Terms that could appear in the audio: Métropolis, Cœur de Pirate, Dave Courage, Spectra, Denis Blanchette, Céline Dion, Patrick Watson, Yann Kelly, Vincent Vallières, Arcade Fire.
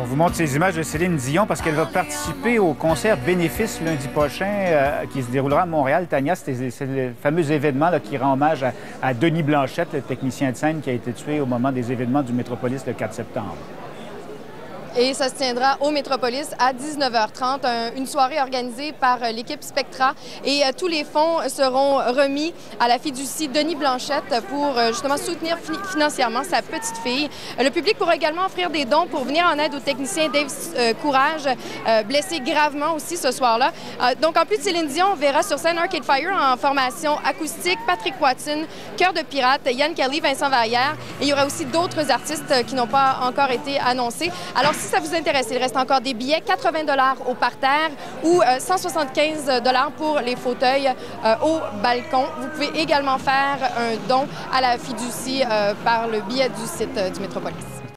On vous montre ces images de Céline Dion parce qu'elle va participer au concert Bénéfice lundi prochain qui se déroulera à Montréal. Tania, c'est le fameux événement là, qui rend hommage à Denis Blanchette, le technicien de scène qui a été tué au moment des événements du Métropolis le 4 septembre. Et ça se tiendra au Métropolis à 19h30, une soirée organisée par l'équipe Spectra. Et tous les fonds seront remis à la fiducie Denis Blanchette pour justement soutenir financièrement sa petite fille. Le public pourra également offrir des dons pour venir en aide au technicien Dave Courage, blessé gravement aussi ce soir-là. Donc en plus de Céline Dion, on verra sur scène Arcade Fire en formation acoustique, Patrick Watson, Cœur de Pirate, Yann Kelly, Vincent Vallières. Et il y aura aussi d'autres artistes qui n'ont pas encore été annoncés. Alors, si ça vous intéresse, il reste encore des billets, 80 $ au parterre ou 175 $ pour les fauteuils au balcon. Vous pouvez également faire un don à la fiducie par le biais du site du Métropolis.